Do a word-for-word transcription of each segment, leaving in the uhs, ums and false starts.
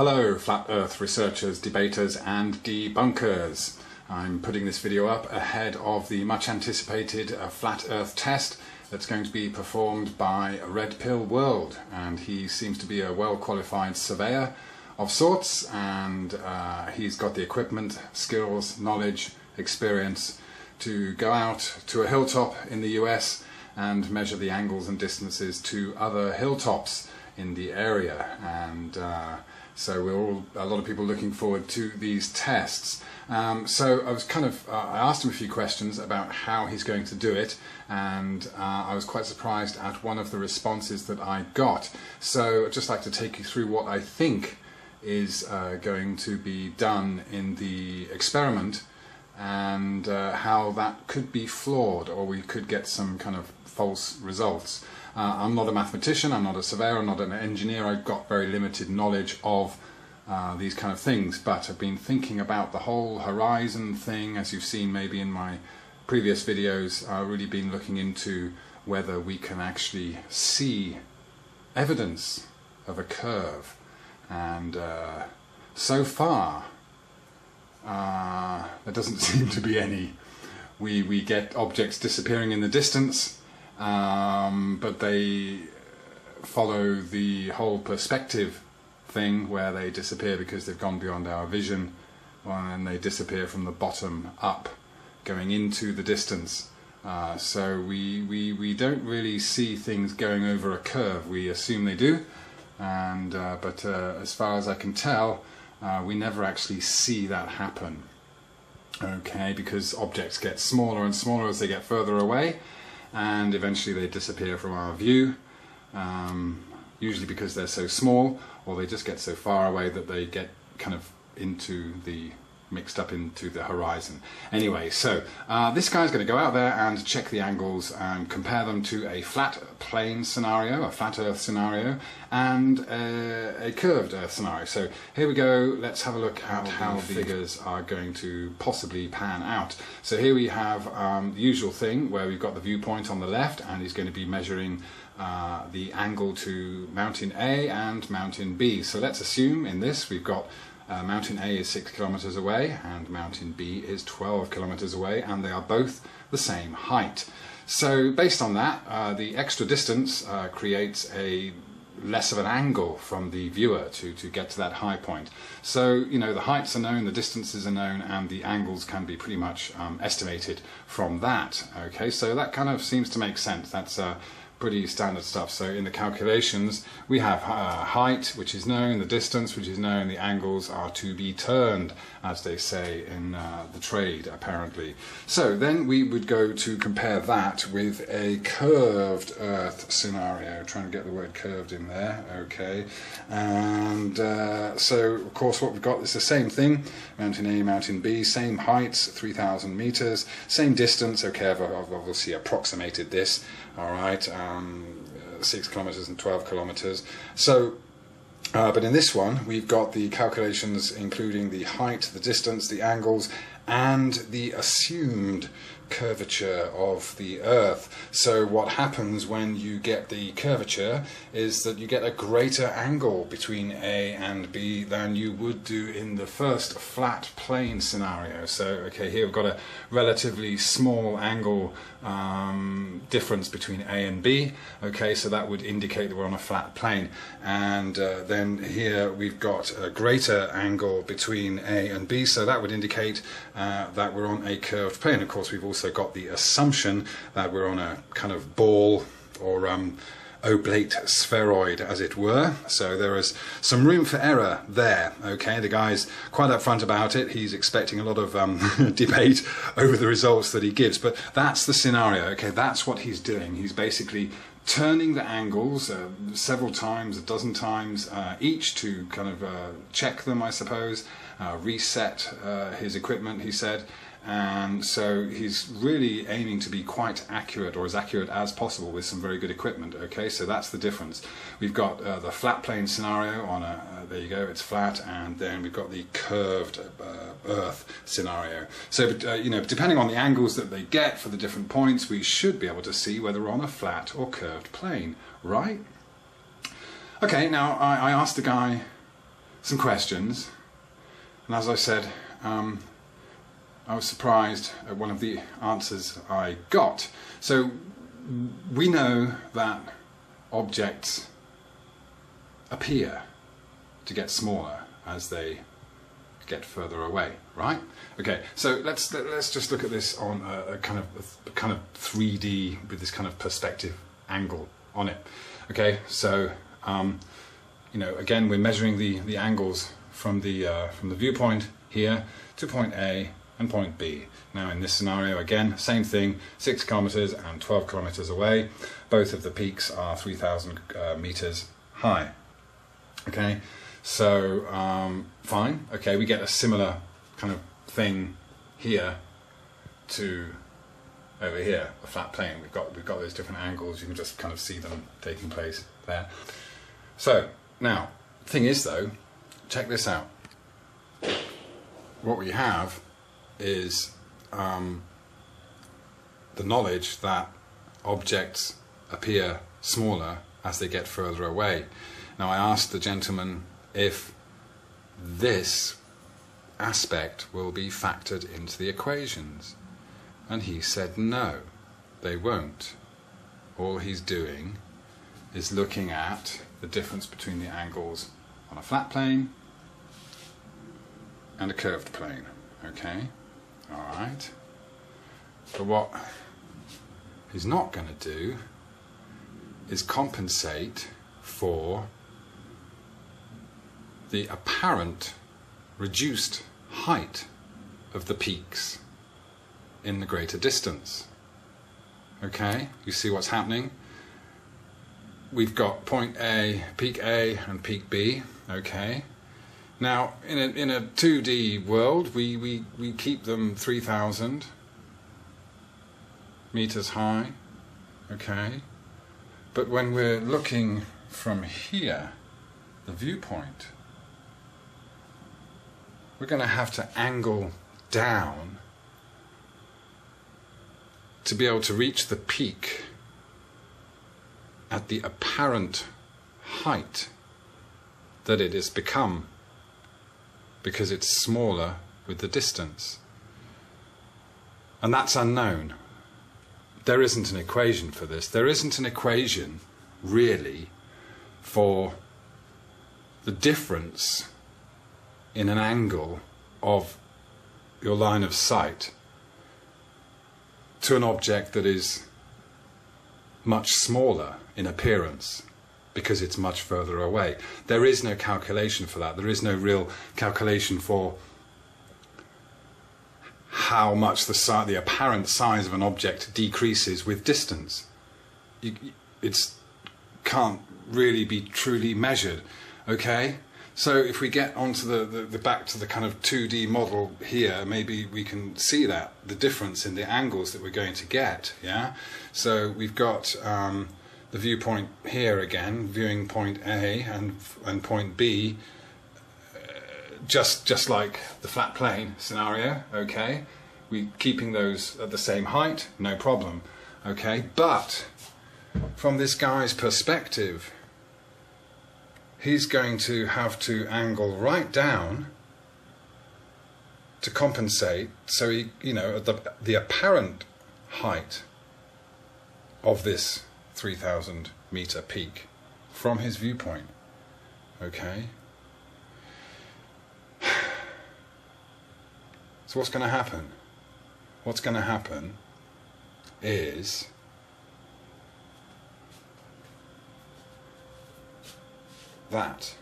Hello Flat Earth researchers, debaters and debunkers. I'm putting this video up ahead of the much anticipated uh, Flat Earth test that's going to be performed by Red Pill World, and he seems to be a well qualified surveyor of sorts, and uh, he's got the equipment, skills, knowledge, experience to go out to a hilltop in the U S and measure the angles and distances to other hilltops in the area. And uh, so we're all, a lot of people looking forward to these tests. Um, so I was kind of, uh, I asked him a few questions about how he's going to do it, and uh, I was quite surprised at one of the responses that I got. So I'd just like to take you through what I think is uh, going to be done in the experiment, and uh, how that could be flawed, or we could get some kind of false results. Uh, I'm not a mathematician, I'm not a surveyor, I'm not an engineer. I've got very limited knowledge of uh, these kind of things, but I've been thinking about the whole horizon thing, as you've seen maybe in my previous videos. I've really been looking into whether we can actually see evidence of a curve, and uh, so far uh, there doesn't seem to be any. We, we get objects disappearing in the distance, Um, but they follow the whole perspective thing where they disappear because they've gone beyond our vision, and they disappear from the bottom up, going into the distance. Uh, so we, we, we don't really see things going over a curve. We assume they do, and uh, but uh, as far as I can tell, uh, we never actually see that happen. Okay, because objects get smaller and smaller as they get further away, and eventually they disappear from our view, um, usually because they're so small, or they just get so far away that they get kind of into the, mixed up into the horizon. Anyway, so uh, this guy's going to go out there and check the angles and compare them to a flat plane scenario, a flat earth scenario, and a, a curved earth scenario. So here we go, let's have a look at how, how the figures are going to possibly pan out. So here we have um, the usual thing where we've got the viewpoint on the left, and he's going to be measuring uh, the angle to mountain A and mountain B. So let's assume in this we've got Uh, mountain A is six kilometers away and mountain B is twelve kilometers away, and they are both the same height. So based on that, uh, the extra distance uh, creates a less of an angle from the viewer to, to get to that high point. So, you know, the heights are known, the distances are known, and the angles can be pretty much um, estimated from that. Okay, so that kind of seems to make sense. That's uh, pretty standard stuff. So in the calculations we have uh, height, which is known, the distance, which is known, the angles are to be turned, as they say in uh, the trade apparently. So then we would go to compare that with a curved earth scenario, trying to get the word curved in there. Okay, and uh, so of course what we've got is the same thing, mountain A, mountain B, same heights, three thousand meters, same distance. Okay, I've obviously approximated this, all right, um, six kilometers and twelve kilometers. So, uh, but in this one, we've got the calculations including the height, the distance, the angles, and the assumed curvature of the Earth. So what happens when you get the curvature is that you get a greater angle between A and B than you would do in the first flat plane scenario. So okay, here we've got a relatively small angle um, difference between A and B. Okay, so that would indicate that we're on a flat plane, and uh, then here we've got a greater angle between A and B, so that would indicate uh, that we're on a curved plane. Of course, we've also So got the assumption that we're on a kind of ball, or um, oblate spheroid, as it were. So there is some room for error there. Okay, the guy's quite upfront about it. He's expecting a lot of um, debate over the results that he gives, but that's the scenario. Okay, that's what he's doing. He's basically turning the angles uh, several times, a dozen times uh, each, to kind of uh, check them, I suppose, uh, reset uh, his equipment, he said. And so he's really aiming to be quite accurate, or as accurate as possible, with some very good equipment. Okay, so that's the difference. We've got uh, the flat plane scenario on a, uh, there you go, it's flat, and then we've got the curved uh, earth scenario. So, uh, you know, depending on the angles that they get for the different points, we should be able to see whether we're on a flat or curved plane, right? Okay, now I, I asked the guy some questions, and as I said, um, I was surprised at one of the answers I got. So we know that objects appear to get smaller as they get further away, right? Okay, so let's let's just look at this on a, a kind of a kind of three D with this kind of perspective angle on it. Okay, so um, you know, again, we're measuring the the angles from the uh, from the viewpoint here to point A and point B. Now, in this scenario, again, same thing: six kilometers and twelve kilometers away. Both of the peaks are three thousand uh, meters high. Okay. So, um, fine, okay, we get a similar kind of thing here to over here, a flat plane. We've got, we've got those different angles, you can just kind of see them taking place there. So, now, thing is though, check this out. What we have is um, the knowledge that objects appear smaller as they get further away. Now, I asked the gentleman if this aspect will be factored into the equations, and he said no, they won't. All he's doing is looking at the difference between the angles on a flat plane and a curved plane. Okay, all right, but what he's not going to do is compensate for the apparent reduced height of the peaks in the greater distance. Okay, you see what's happening? We've got point A, peak A and peak B, okay? Now, in a, in a two D world, we, we, we keep them three thousand meters high, okay? But when we're looking from here, the viewpoint, we're going to have to angle down to be able to reach the peak at the apparent height that it has become, because it's smaller with the distance. And that's unknown. There isn't an equation for this. There isn't an equation, really, for the difference in an angle of your line of sight to an object that is much smaller in appearance because it's much further away. There is no calculation for that. There is no real calculation for how much the, si the apparent size of an object decreases with distance. It can't really be truly measured, okay? So if we get onto the, the, the back to the kind of two D model here, maybe we can see that, the difference in the angles that we're going to get, yeah? So we've got um, the viewpoint here again, viewing point A and, and point B, uh, just, just like the flat plane scenario, okay? We're keeping those at the same height, no problem, okay? But from this guy's perspective, he's going to have to angle right down to compensate, so he, you know, at the, the apparent height of this three thousand meter peak from his viewpoint, okay? So what's going to happen? What's going to happen is that,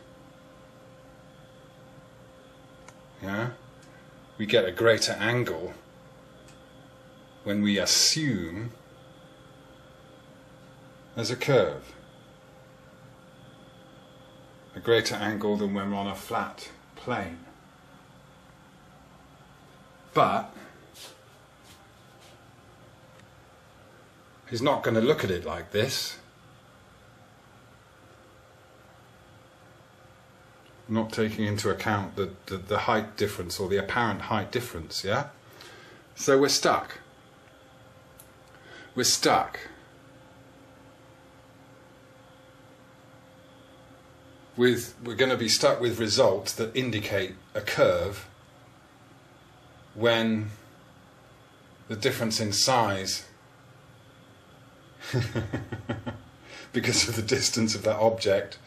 yeah, we get a greater angle when we assume there's a curve, a greater angle than when we're on a flat plane. But he's not going to look at it like this. Not taking into account the, the, the height difference or the apparent height difference, yeah? So we're stuck. We're stuck. with, we're going to be stuck with results that indicate a curve when the difference in size because of the distance of that object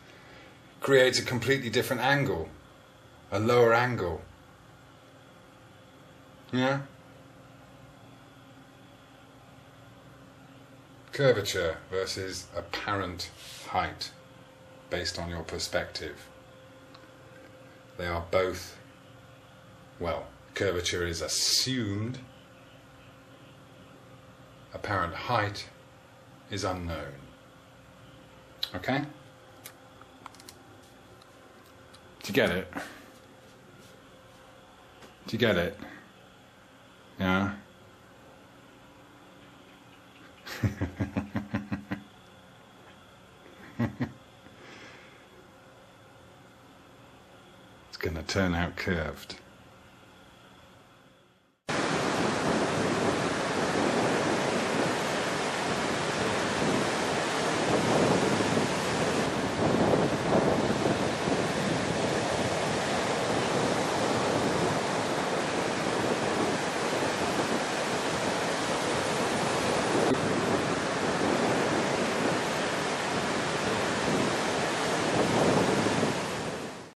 creates a completely different angle, a lower angle. Yeah? Curvature versus apparent height based on your perspective. They are both, well, curvature is assumed, apparent height is unknown. Okay? Do you get it? Do you get it? Yeah? It's going to turn out curved.